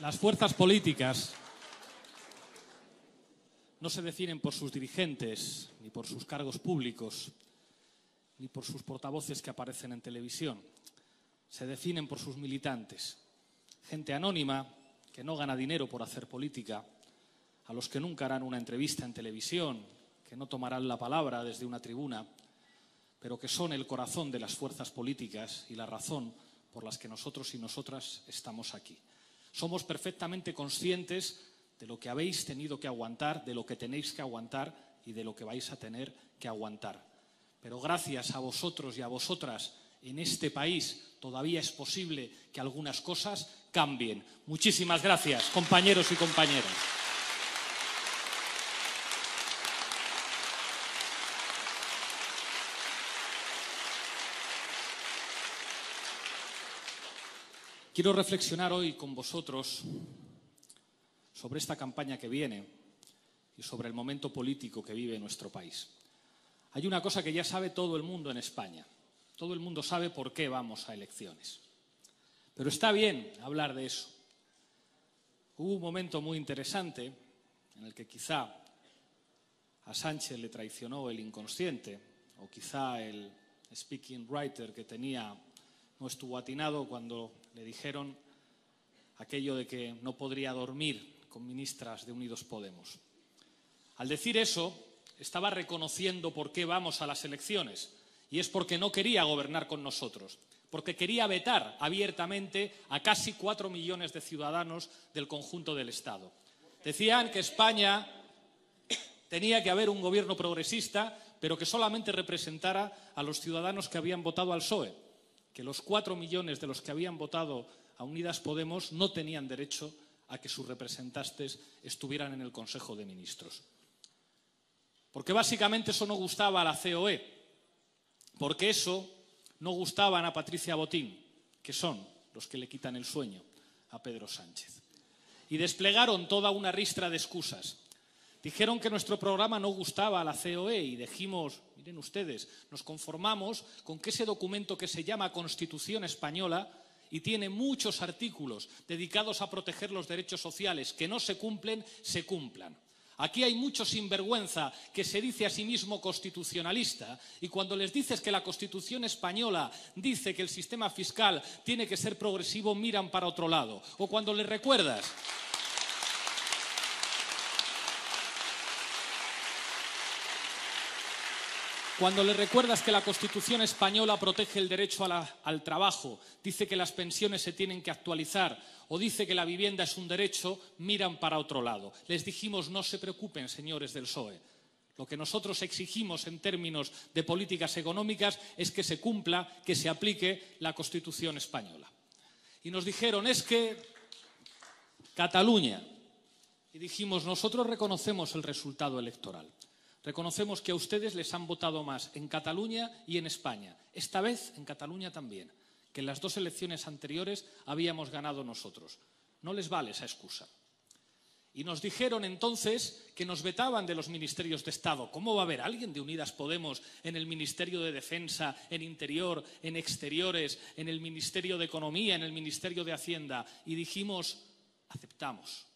Las fuerzas políticas no se definen por sus dirigentes, ni por sus cargos públicos, ni por sus portavoces que aparecen en televisión. Se definen por sus militantes, gente anónima que no gana dinero por hacer política, a los que nunca harán una entrevista en televisión, que no tomarán la palabra desde una tribuna, pero que son el corazón de las fuerzas políticas y la razón por las que nosotros y nosotras estamos aquí. Somos perfectamente conscientes de lo que habéis tenido que aguantar, de lo que tenéis que aguantar y de lo que vais a tener que aguantar. Pero gracias a vosotros y a vosotras, en este país todavía es posible que algunas cosas cambien. Muchísimas gracias, compañeros y compañeras. Quiero reflexionar hoy con vosotros sobre esta campaña que viene y sobre el momento político que vive nuestro país. Hay una cosa que ya sabe todo el mundo en España. Todo el mundo sabe por qué vamos a elecciones. Pero está bien hablar de eso. Hubo un momento muy interesante en el que quizá a Sánchez le traicionó el inconsciente, o quizá el speaking writer que tenía no estuvo atinado cuando le dijeron aquello de que no podría dormir con ministras de Unidas Podemos. Al decir eso, estaba reconociendo por qué vamos a las elecciones, y es porque no quería gobernar con nosotros, porque quería vetar abiertamente a casi 4 millones de ciudadanos del conjunto del Estado. Decían que España tenía que haber un gobierno progresista, pero que solamente representara a los ciudadanos que habían votado al PSOE. Que los 4 millones de los que habían votado a Unidas Podemos no tenían derecho a que sus representantes estuvieran en el Consejo de Ministros. Porque básicamente eso no gustaba a la COE, porque eso no gustaban a Patricia Botín, que son los que le quitan el sueño a Pedro Sánchez. Y desplegaron toda una ristra de excusas. Dijeron que nuestro programa no gustaba a la COE y dijimos, miren ustedes, nos conformamos con que ese documento que se llama Constitución Española y tiene muchos artículos dedicados a proteger los derechos sociales que no se cumplen, se cumplan. Aquí hay mucho sinvergüenza que se dice a sí mismo constitucionalista y cuando les dices que la Constitución española dice que el sistema fiscal tiene que ser progresivo, miran para otro lado. O cuando les recuerdas que la Constitución española protege el derecho al trabajo, dice que las pensiones se tienen que actualizar o dice que la vivienda es un derecho, miran para otro lado. Les dijimos, no se preocupen, señores del PSOE. Lo que nosotros exigimos en términos de políticas económicas es que se cumpla, que se aplique la Constitución española. Y nos dijeron, es que Cataluña. Y dijimos, nosotros reconocemos el resultado electoral. Reconocemos que a ustedes les han votado más en Cataluña y en España. Esta vez en Cataluña también, que en las 2 elecciones anteriores habíamos ganado nosotros. No les vale esa excusa. Y nos dijeron entonces que nos vetaban de los ministerios de Estado. ¿Cómo va a haber alguien de Unidas Podemos en el Ministerio de Defensa, en Interior, en Exteriores, en el Ministerio de Economía, en el Ministerio de Hacienda? Y dijimos, aceptamos.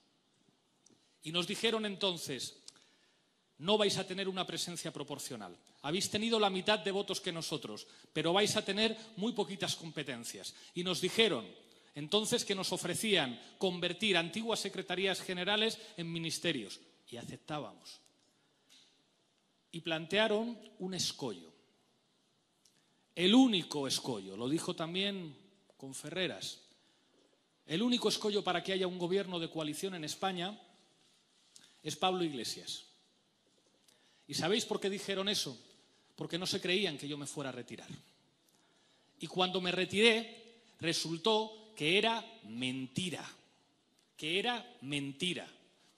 Y nos dijeron entonces, no vais a tener una presencia proporcional. Habéis tenido la mitad de votos que nosotros, pero vais a tener muy poquitas competencias. Y nos dijeron entonces que nos ofrecían convertir antiguas secretarías generales en ministerios. Y aceptábamos. Y plantearon un escollo. El único escollo, lo dijo también con Ferreras, el único escollo para que haya un gobierno de coalición en España es Pablo Iglesias. ¿Y sabéis por qué dijeron eso? Porque no se creían que yo me fuera a retirar. Y cuando me retiré, resultó que era mentira.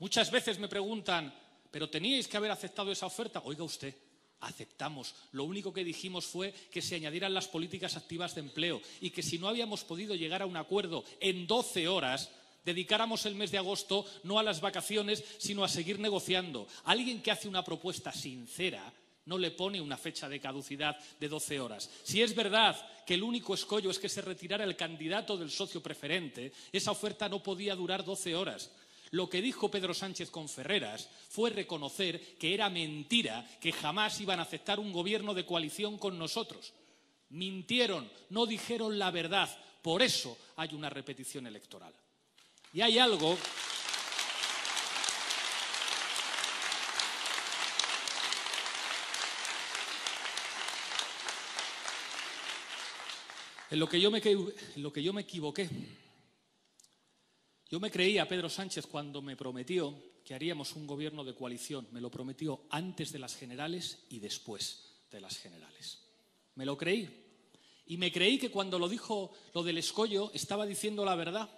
Muchas veces me preguntan, ¿pero teníais que haber aceptado esa oferta? Oiga usted, aceptamos. Lo único que dijimos fue que se añadieran las políticas activas de empleo y que si no habíamos podido llegar a un acuerdo en 12 horas... dedicáramos el mes de agosto no a las vacaciones, sino a seguir negociando. Alguien que hace una propuesta sincera no le pone una fecha de caducidad de 12 horas. Si es verdad que el único escollo es que se retirara el candidato del socio preferente, esa oferta no podía durar 12 horas. Lo que dijo Pedro Sánchez con Ferreras fue reconocer que era mentira, que jamás iban a aceptar un gobierno de coalición con nosotros. Mintieron, no dijeron la verdad. Por eso hay una repetición electoral. Y hay algo... En lo que yo me equivoqué. Yo me creí a Pedro Sánchez cuando me prometió que haríamos un gobierno de coalición. Me lo prometió antes de las generales y después de las generales. Me lo creí. Y me creí que cuando lo dijo lo del escollo estaba diciendo la verdad.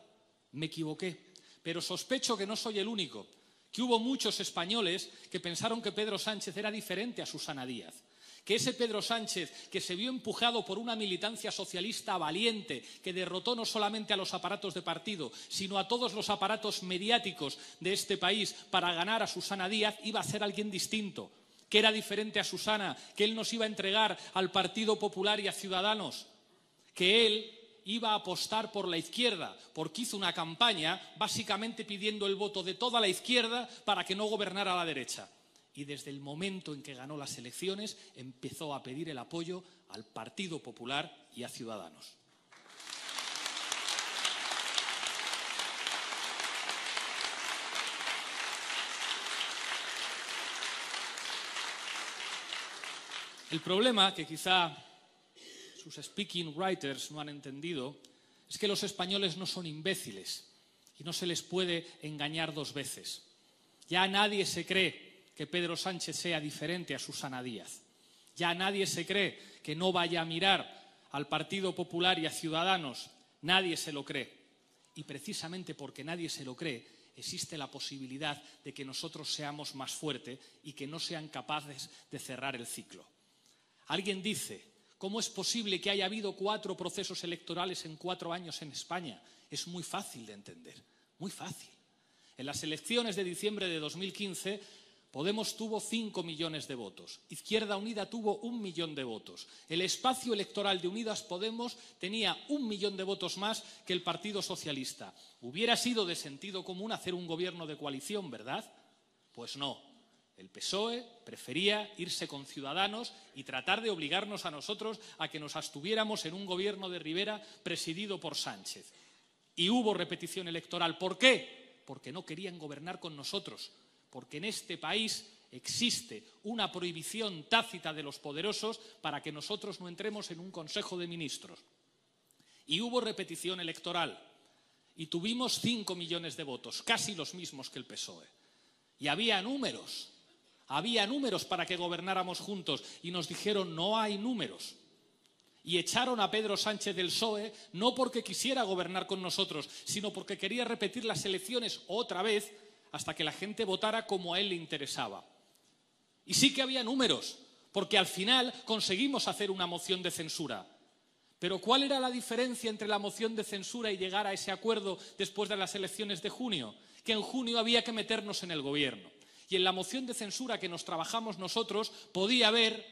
Me equivoqué. Pero sospecho que no soy el único. Que hubo muchos españoles que pensaron que Pedro Sánchez era diferente a Susana Díaz. Que ese Pedro Sánchez, que se vio empujado por una militancia socialista valiente, que derrotó no solamente a los aparatos de partido, sino a todos los aparatos mediáticos de este país para ganar a Susana Díaz, iba a ser alguien distinto, que era diferente a Susana, que él nos iba a entregar al Partido Popular y a Ciudadanos, que él iba a apostar por la izquierda, porque hizo una campaña básicamente pidiendo el voto de toda la izquierda para que no gobernara la derecha. Y desde el momento en que ganó las elecciones empezó a pedir el apoyo al Partido Popular y a Ciudadanos. El problema, que quizá sus speaking writers no han entendido, es que los españoles no son imbéciles y no se les puede engañar dos veces. Ya nadie se cree que Pedro Sánchez sea diferente a Susana Díaz. Ya nadie se cree que no vaya a mirar al Partido Popular y a Ciudadanos. Nadie se lo cree. Y precisamente porque nadie se lo cree, existe la posibilidad de que nosotros seamos más fuertes y que no sean capaces de cerrar el ciclo. Alguien dice, ¿cómo es posible que haya habido 4 procesos electorales en 4 años en España? Es muy fácil de entender, muy fácil. En las elecciones de diciembre de 2015, Podemos tuvo 5 millones de votos. Izquierda Unida tuvo 1 millón de votos. El espacio electoral de Unidas Podemos tenía 1 millón de votos más que el Partido Socialista. Hubiera sido de sentido común hacer un gobierno de coalición, ¿verdad? Pues no. El PSOE prefería irse con Ciudadanos y tratar de obligarnos a nosotros a que nos abstuviéramos en un gobierno de Rivera presidido por Sánchez. Y hubo repetición electoral. ¿Por qué? Porque no querían gobernar con nosotros. Porque en este país existe una prohibición tácita de los poderosos para que nosotros no entremos en un Consejo de Ministros. Y hubo repetición electoral. Y tuvimos 5 millones de votos, casi los mismos que el PSOE. Y había números para que gobernáramos juntos. Y nos dijeron, no hay números. Y echaron a Pedro Sánchez del PSOE no porque quisiera gobernar con nosotros, sino porque quería repetir las elecciones otra vez hasta que la gente votara como a él le interesaba. Y sí que había números, porque al final conseguimos hacer una moción de censura. Pero ¿cuál era la diferencia entre la moción de censura y llegar a ese acuerdo después de las elecciones de junio? Que en junio había que meternos en el gobierno. Y en la moción de censura que nos trabajamos nosotros podía haber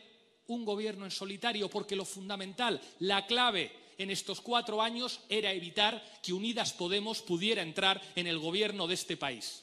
un gobierno en solitario, porque lo fundamental, la clave en estos 4 años era evitar que Unidas Podemos pudiera entrar en el gobierno de este país.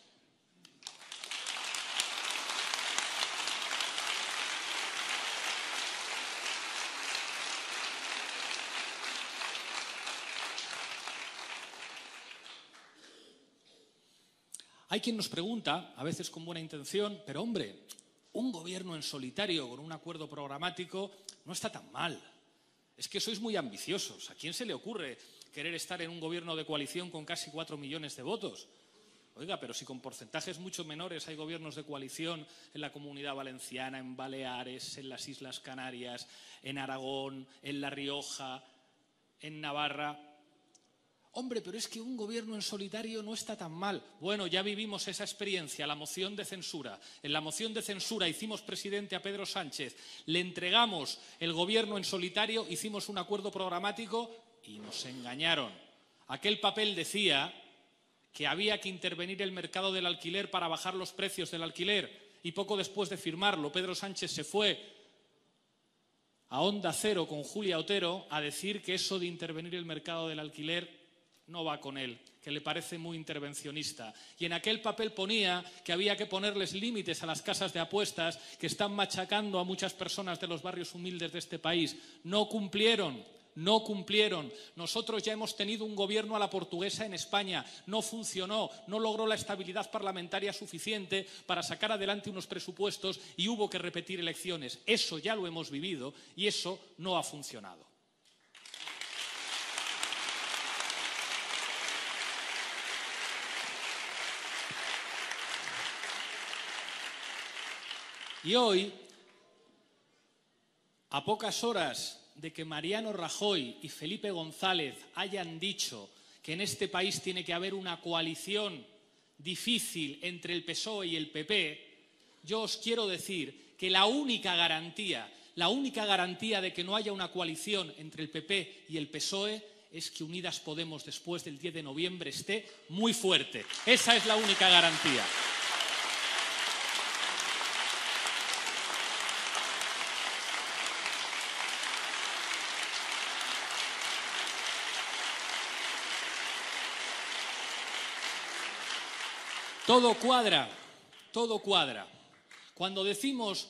Hay quien nos pregunta, a veces con buena intención, pero hombre, un gobierno en solitario con un acuerdo programático no está tan mal. Es que sois muy ambiciosos. ¿A quién se le ocurre querer estar en un gobierno de coalición con casi 4 millones de votos? Oiga, pero si con porcentajes mucho menores hay gobiernos de coalición en la Comunidad Valenciana, en Baleares, en las Islas Canarias, en Aragón, en La Rioja, en Navarra... Hombre, pero es que un gobierno en solitario no está tan mal. Bueno, ya vivimos esa experiencia, la moción de censura. En la moción de censura hicimos presidente a Pedro Sánchez, le entregamos el gobierno en solitario, hicimos un acuerdo programático y nos engañaron. Aquel papel decía que había que intervenir el mercado del alquiler para bajar los precios del alquiler y poco después de firmarlo, Pedro Sánchez se fue a Onda Cero con Julia Otero a decir que eso de intervenir el mercado del alquiler no va con él, que le parece muy intervencionista. Y en aquel papel ponía que había que ponerles límites a las casas de apuestas que están machacando a muchas personas de los barrios humildes de este país. No cumplieron. No cumplieron. Nosotros ya hemos tenido un gobierno a la portuguesa en España. No funcionó, no logró la estabilidad parlamentaria suficiente para sacar adelante unos presupuestos y hubo que repetir elecciones. Eso ya lo hemos vivido y eso no ha funcionado. Y hoy, a pocas horas de que Mariano Rajoy y Felipe González hayan dicho que en este país tiene que haber una coalición difícil entre el PSOE y el PP, yo os quiero decir que la única garantía de que no haya una coalición entre el PP y el PSOE es que Unidas Podemos después del 10 de noviembre esté muy fuerte. Esa es la única garantía. Todo cuadra, todo cuadra. Cuando decimos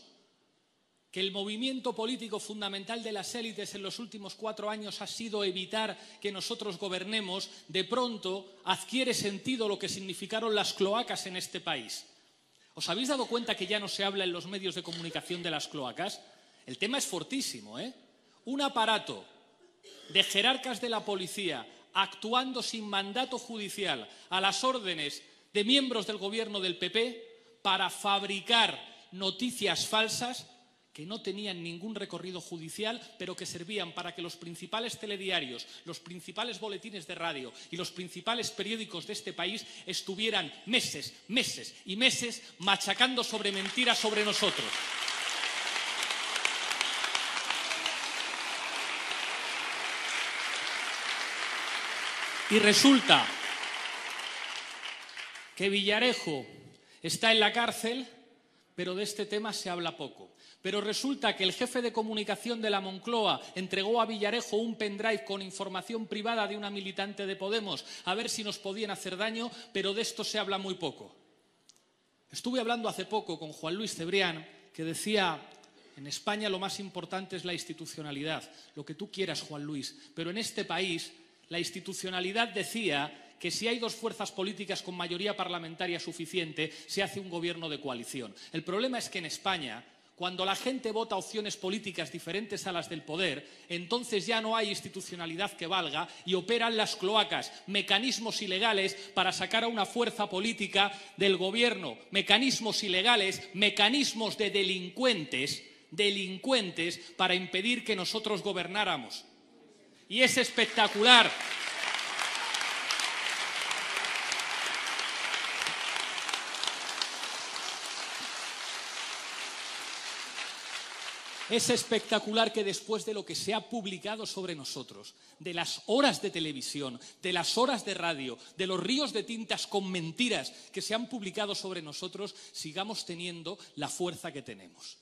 que el movimiento político fundamental de las élites en los últimos 4 años ha sido evitar que nosotros gobernemos, de pronto adquiere sentido lo que significaron las cloacas en este país. ¿Os habéis dado cuenta que ya no se habla en los medios de comunicación de las cloacas? El tema es fortísimo, ¿eh? Un aparato de jerarcas de la policía actuando sin mandato judicial a las órdenes de miembros del gobierno del PP para fabricar noticias falsas que no tenían ningún recorrido judicial, pero que servían para que los principales telediarios, los principales boletines de radio y los principales periódicos de este país estuvieran meses, meses y meses machacando sobre mentiras sobre nosotros. Y resulta que Villarejo está en la cárcel, pero de este tema se habla poco. Pero resulta que el jefe de comunicación de la Moncloa entregó a Villarejo un pendrive con información privada de una militante de Podemos, a ver si nos podían hacer daño, pero de esto se habla muy poco. Estuve hablando hace poco con Juan Luis Cebrián, que decía: en España lo más importante es la institucionalidad. Lo que tú quieras, Juan Luis, pero en este país la institucionalidad decía que si hay 2 fuerzas políticas con mayoría parlamentaria suficiente, se hace un gobierno de coalición. El problema es que en España, cuando la gente vota opciones políticas diferentes a las del poder, entonces ya no hay institucionalidad que valga y operan las cloacas, mecanismos ilegales para sacar a una fuerza política del gobierno, mecanismos ilegales, mecanismos de delincuentes para impedir que nosotros gobernáramos. Y es espectacular. Es espectacular que después de lo que se ha publicado sobre nosotros, de las horas de televisión, de las horas de radio, de los ríos de tintas con mentiras que se han publicado sobre nosotros, sigamos teniendo la fuerza que tenemos.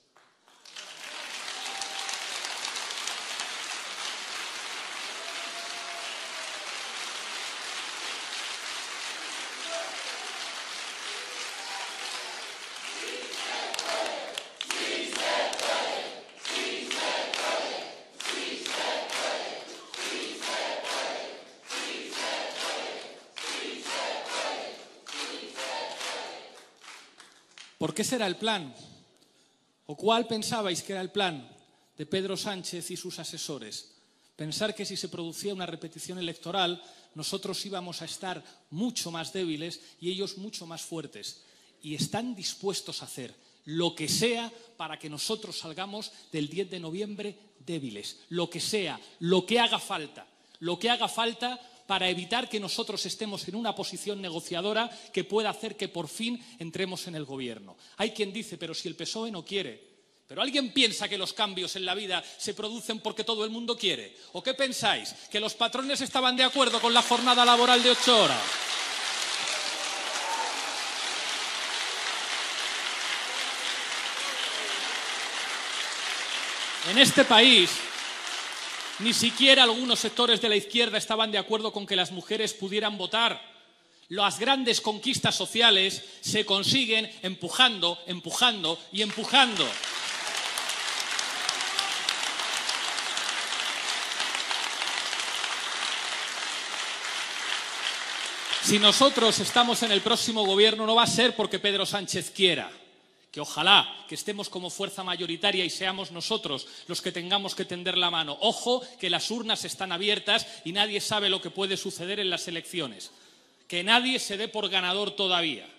¿Por qué será el plan? ¿O cuál pensabais que era el plan de Pedro Sánchez y sus asesores? Pensar que si se producía una repetición electoral, nosotros íbamos a estar mucho más débiles y ellos mucho más fuertes. Y están dispuestos a hacer lo que sea para que nosotros salgamos del 10 de noviembre débiles. Lo que sea, lo que haga falta. Lo que haga falta para evitar que nosotros estemos en una posición negociadora que pueda hacer que por fin entremos en el gobierno. Hay quien dice, pero si el PSOE no quiere. ¿Pero alguien piensa que los cambios en la vida se producen porque todo el mundo quiere? ¿O qué pensáis? ¿Que los patrones estaban de acuerdo con la jornada laboral de 8 horas? En este país, ni siquiera algunos sectores de la izquierda estaban de acuerdo con que las mujeres pudieran votar. Las grandes conquistas sociales se consiguen empujando, empujando y empujando. Si nosotros estamos en el próximo gobierno no va a ser porque Pedro Sánchez quiera, que ojalá que estemos como fuerza mayoritaria y seamos nosotros los que tengamos que tender la mano. Ojo, que las urnas están abiertas y nadie sabe lo que puede suceder en las elecciones. Que nadie se dé por ganador todavía.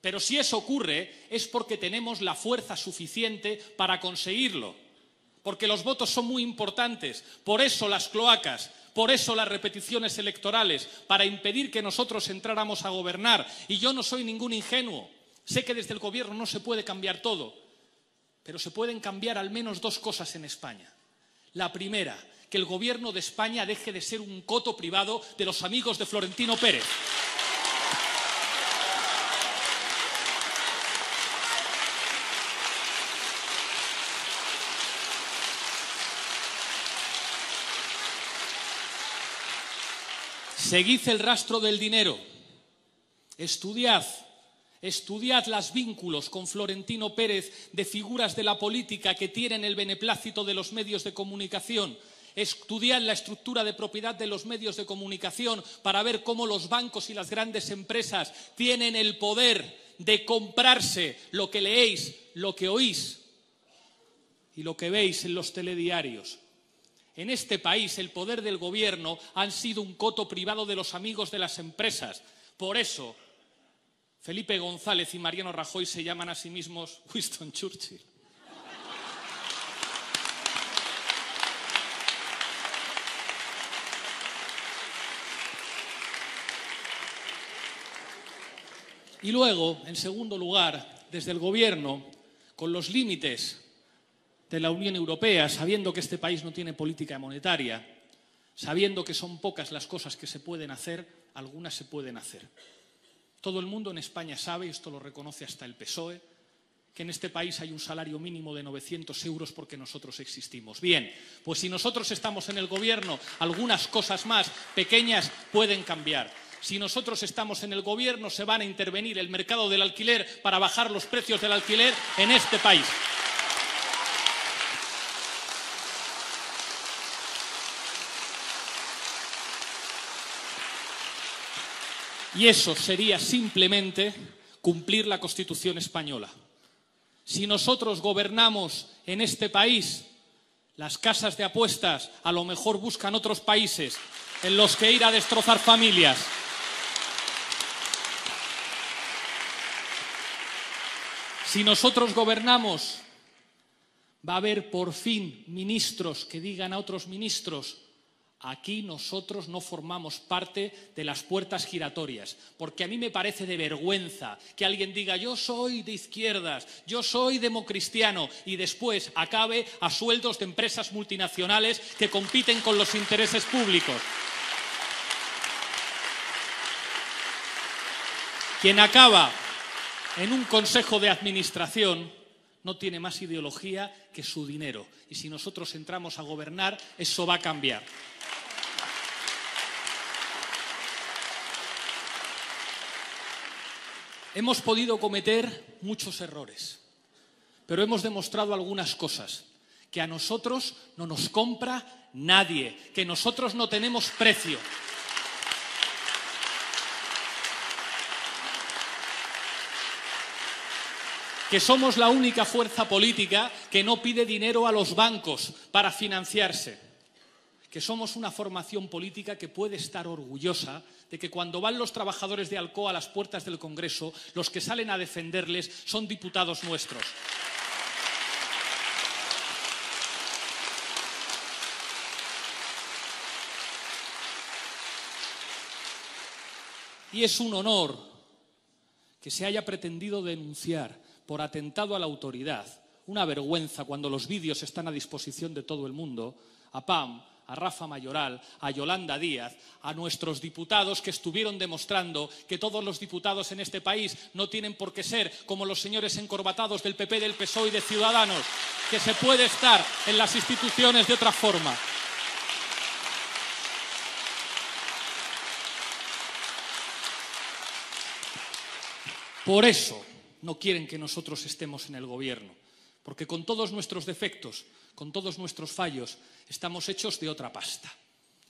Pero si eso ocurre es porque tenemos la fuerza suficiente para conseguirlo. Porque los votos son muy importantes, por eso las cloacas, por eso las repeticiones electorales, para impedir que nosotros entráramos a gobernar. Y yo no soy ningún ingenuo, sé que desde el gobierno no se puede cambiar todo, pero se pueden cambiar al menos dos cosas en España. La primera, que el gobierno de España deje de ser un coto privado de los amigos de Florentino Pérez. Seguid el rastro del dinero, estudiad los vínculos con Florentino Pérez de figuras de la política que tienen el beneplácito de los medios de comunicación, estudiad la estructura de propiedad de los medios de comunicación para ver cómo los bancos y las grandes empresas tienen el poder de comprarse lo que leéis, lo que oís y lo que veis en los telediarios. En este país el poder del gobierno han sido un coto privado de los amigos de las empresas. Por eso Felipe González y Mariano Rajoy se llaman a sí mismos Winston Churchill. Y luego, en segundo lugar, desde el gobierno, con los límites de la Unión Europea, sabiendo que este país no tiene política monetaria, sabiendo que son pocas las cosas que se pueden hacer, algunas se pueden hacer. Todo el mundo en España sabe, y esto lo reconoce hasta el PSOE, que en este país hay un salario mínimo de 900 euros porque nosotros existimos. Bien, pues si nosotros estamos en el gobierno, algunas cosas más pequeñas pueden cambiar. Si nosotros estamos en el gobierno, se van a intervenir el mercado del alquiler para bajar los precios del alquiler en este país. Y eso sería simplemente cumplir la Constitución española. Si nosotros gobernamos en este país, las casas de apuestas a lo mejor buscan otros países en los que ir a destrozar familias. Si nosotros gobernamos, va a haber por fin ministros que digan a otros ministros: aquí nosotros no formamos parte de las puertas giratorias, porque a mí me parece de vergüenza que alguien diga yo soy de izquierdas, yo soy democristiano y después acabe a sueldos de empresas multinacionales que compiten con los intereses públicos. Quien acaba en un consejo de administración no tiene más ideología que su dinero. Y si nosotros entramos a gobernar, eso va a cambiar. Hemos podido cometer muchos errores, pero hemos demostrado algunas cosas. Que a nosotros no nos compra nadie, que nosotros no tenemos precio. Que somos la única fuerza política que no pide dinero a los bancos para financiarse. Que somos una formación política que puede estar orgullosa de que cuando van los trabajadores de Alcoa a las puertas del Congreso, los que salen a defenderles son diputados nuestros. Y es un honor que se haya pretendido denunciar por atentado a la autoridad, una vergüenza cuando los vídeos están a disposición de todo el mundo, a Pam, a Rafa Mayoral, a Yolanda Díaz, a nuestros diputados que estuvieron demostrando que todos los diputados en este país no tienen por qué ser como los señores encorbatados del PP, del PSOE y de Ciudadanos, que se puede estar en las instituciones de otra forma. Por eso no quieren que nosotros estemos en el gobierno, porque con todos nuestros defectos, con todos nuestros fallos, estamos hechos de otra pasta.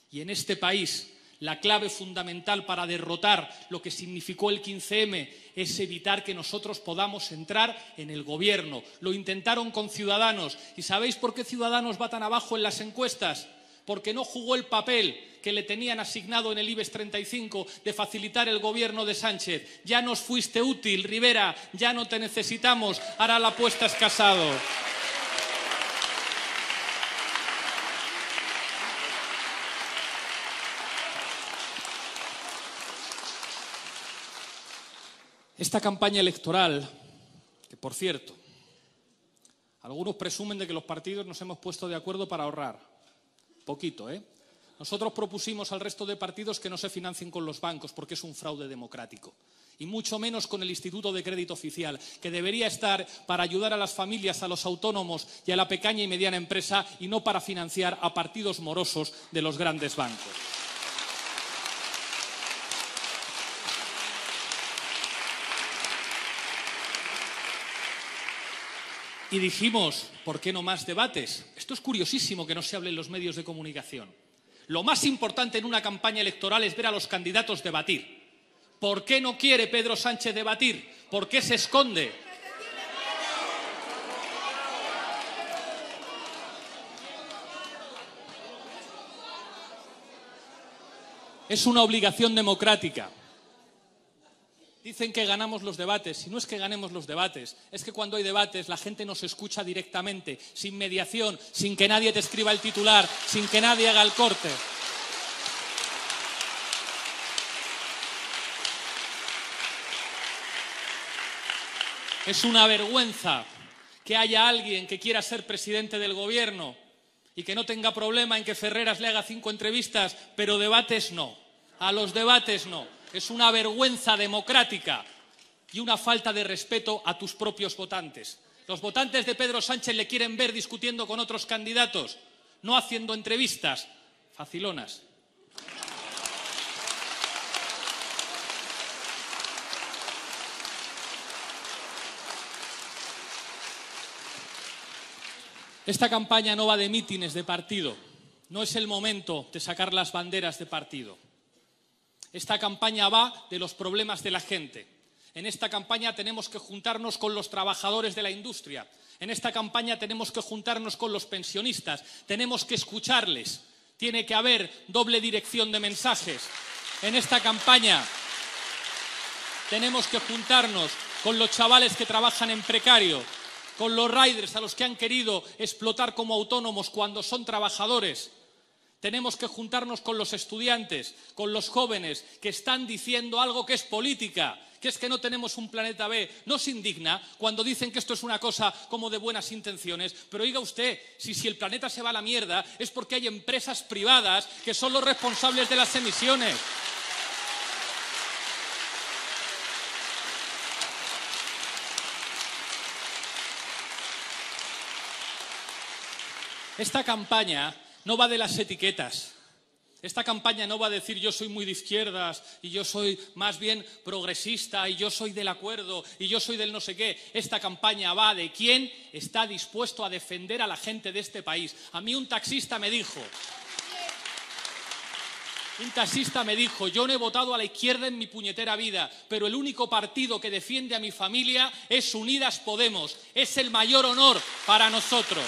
Y en este país la clave fundamental para derrotar lo que significó el 15M es evitar que nosotros podamos entrar en el gobierno. Lo intentaron con Ciudadanos. ¿Y sabéis por qué Ciudadanos va tan abajo en las encuestas? Porque no jugó el papel que le tenían asignado en el IBEX 35 de facilitar el gobierno de Sánchez. Ya nos fuiste útil, Rivera, ya no te necesitamos, ahora la apuesta es Casado. Esta campaña electoral, que por cierto, algunos presumen de que los partidos nos hemos puesto de acuerdo para ahorrar. Poquito, ¿eh? Nosotros propusimos al resto de partidos que no se financien con los bancos porque es un fraude democrático. Y mucho menos con el Instituto de Crédito Oficial, que debería estar para ayudar a las familias, a los autónomos y a la pequeña y mediana empresa y no para financiar a partidos morosos de los grandes bancos. Y dijimos, ¿por qué no más debates? Esto es curiosísimo que no se hable en los medios de comunicación. Lo más importante en una campaña electoral es ver a los candidatos debatir. ¿Por qué no quiere Pedro Sánchez debatir? ¿Por qué se esconde? Es una obligación democrática. Dicen que ganamos los debates, y no es que ganemos los debates, es que cuando hay debates la gente nos escucha directamente, sin mediación, sin que nadie te escriba el titular, sin que nadie haga el corte. Es una vergüenza que haya alguien que quiera ser presidente del gobierno y que no tenga problema en que Ferreras le haga 5 entrevistas, pero debates no, a los debates no. Es una vergüenza democrática y una falta de respeto a tus propios votantes. Los votantes de Pedro Sánchez le quieren ver discutiendo con otros candidatos, no haciendo entrevistas facilonas. Esta campaña no va de mítines de partido. No es el momento de sacar las banderas de partido. Esta campaña va de los problemas de la gente. En esta campaña tenemos que juntarnos con los trabajadores de la industria. En esta campaña tenemos que juntarnos con los pensionistas. Tenemos que escucharles. Tiene que haber doble dirección de mensajes. En esta campaña tenemos que juntarnos con los chavales que trabajan en precario, con los riders a los que han querido explotar como autónomos cuando son trabajadores. Tenemos que juntarnos con los estudiantes, con los jóvenes que están diciendo algo que es política, que es que no tenemos un planeta B. No se indigna cuando dicen que esto es una cosa como de buenas intenciones, pero oiga usted, si el planeta se va a la mierda es porque hay empresas privadas que son los responsables de las emisiones. Esta campaña no va de las etiquetas. Esta campaña no va a decir yo soy muy de izquierdas y yo soy más bien progresista y yo soy del acuerdo y yo soy del no sé qué. Esta campaña va de quién está dispuesto a defender a la gente de este país. A mí un taxista me dijo, yo no he votado a la izquierda en mi puñetera vida, pero el único partido que defiende a mi familia es Unidas Podemos. Es el mayor honor para nosotros.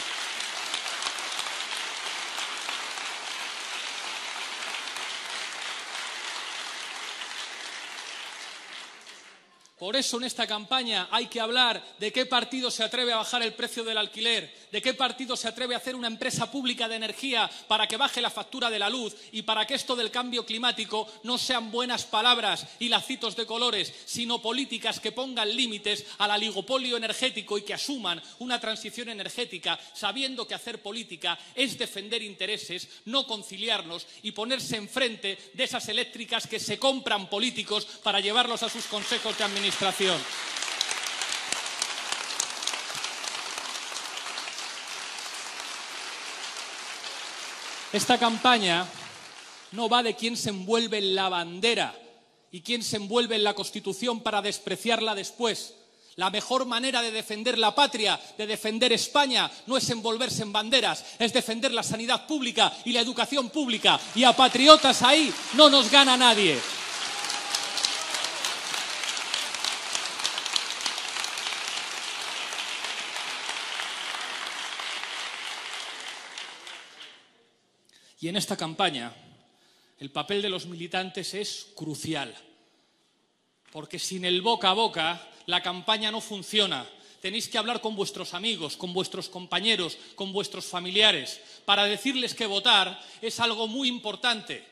Por eso en esta campaña hay que hablar de qué partido se atreve a bajar el precio del alquiler, de qué partido se atreve a hacer una empresa pública de energía para que baje la factura de la luz y para que esto del cambio climático no sean buenas palabras y lacitos de colores, sino políticas que pongan límites al oligopolio energético y que asuman una transición energética, sabiendo que hacer política es defender intereses, no conciliarnos y ponerse enfrente de esas eléctricas que se compran políticos para llevarlos a sus consejos de administración. Esta campaña no va de quién se envuelve en la bandera y quién se envuelve en la Constitución para despreciarla después. La mejor manera de defender la patria, de defender España, no es envolverse en banderas, es defender la sanidad pública y la educación pública. Y a patriotas ahí no nos gana nadie. Y en esta campaña el papel de los militantes es crucial, porque sin el boca a boca la campaña no funciona. Tenéis que hablar con vuestros amigos, con vuestros compañeros, con vuestros familiares, para decirles que votar es algo muy importante.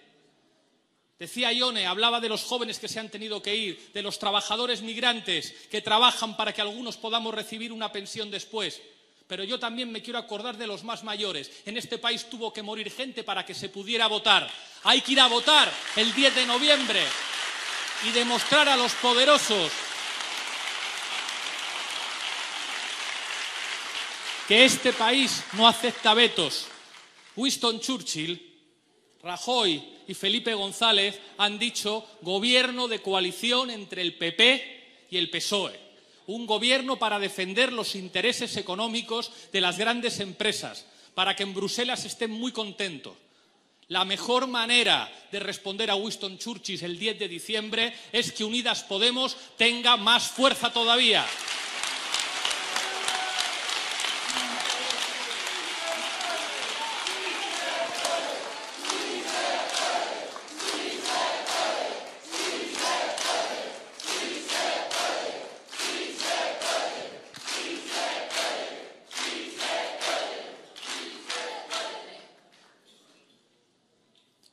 Decía Ione, hablaba de los jóvenes que se han tenido que ir, de los trabajadores migrantes que trabajan para que algunos podamos recibir una pensión después. Pero yo también me quiero acordar de los más mayores. En este país tuvo que morir gente para que se pudiera votar. Hay que ir a votar el 10 de noviembre y demostrar a los poderosos que este país no acepta vetos. Winston Churchill, Rajoy y Felipe González han dicho gobierno de coalición entre el PP y el PSOE. Un gobierno para defender los intereses económicos de las grandes empresas, para que en Bruselas estén muy contentos. La mejor manera de responder a Winston Churchill el 10 de diciembre es que Unidas Podemos tenga más fuerza todavía.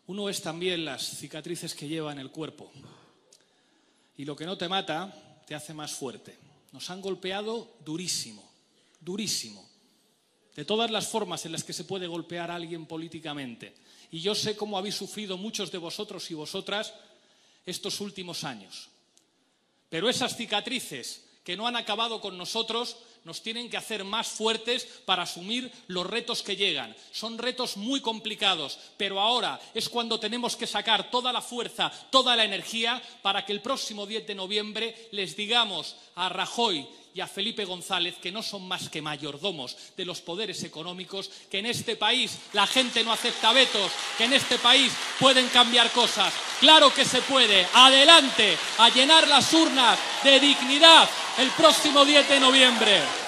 Uno es también las cicatrices que lleva en el cuerpo. Y lo que no te mata, te hace más fuerte. Nos han golpeado durísimo, durísimo. De todas las formas en las que se puede golpear a alguien políticamente. Y yo sé cómo habéis sufrido muchos de vosotros y vosotras estos últimos años. Pero esas cicatrices que no han acabado con nosotros nos tienen que hacer más fuertes para asumir los retos que llegan. Son retos muy complicados, pero ahora es cuando tenemos que sacar toda la fuerza, toda la energía, para que el próximo 10 de noviembre les digamos a Rajoy y a Felipe González que no son más que mayordomos de los poderes económicos, que en este país la gente no acepta vetos, que en este país pueden cambiar cosas. Claro que se puede. Adelante a llenar las urnas de dignidad el próximo 10 de noviembre.